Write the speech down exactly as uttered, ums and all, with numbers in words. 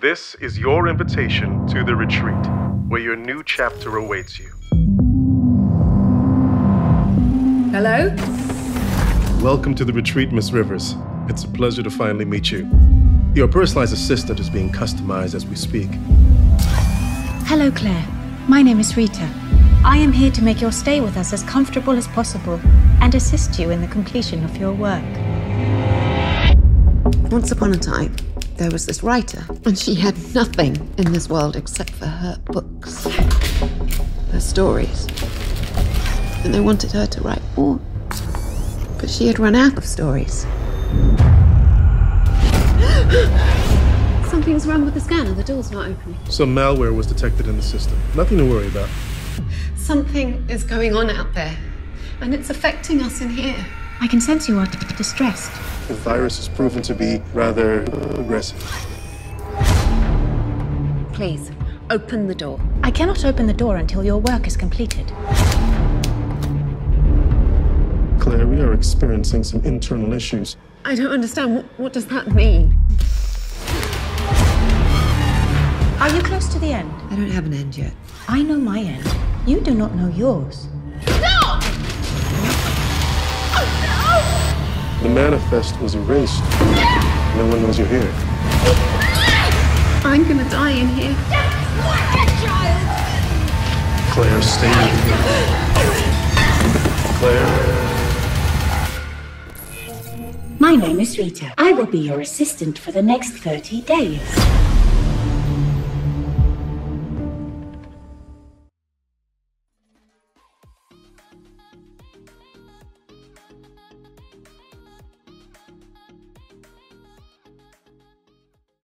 This is your invitation to the retreat, where your new chapter awaits you. Hello? Welcome to the retreat, Miss Rivers. It's a pleasure to finally meet you. Your personalized assistant is being customized as we speak. Hello, Claire. My name is Rita. I am here to make your stay with us as comfortable as possible and assist you in the completion of your work. Once upon a time, there was this writer, and she had nothing in this world except for her books, her stories. And they wanted her to write more, but she had run out of stories. Something's wrong with the scanner. The door's not opening. Some malware was detected in the system. Nothing to worry about. Something is going on out there, and it's affecting us in here. I can sense you are distressed. The virus is proven to be rather uh, aggressive. Please, open the door. I cannot open the door until your work is completed. Claire, we are experiencing some internal issues. I don't understand. What, what does that mean? Are you close to the end? I don't have an end yet. I know my end. You do not know yours. No! Oh, no! The manifest was erased. Yeah! No one knows you're here. I'm gonna die in here. Child. Claire, stay with me. Claire. My name is Rita. I will be your assistant for the next thirty days.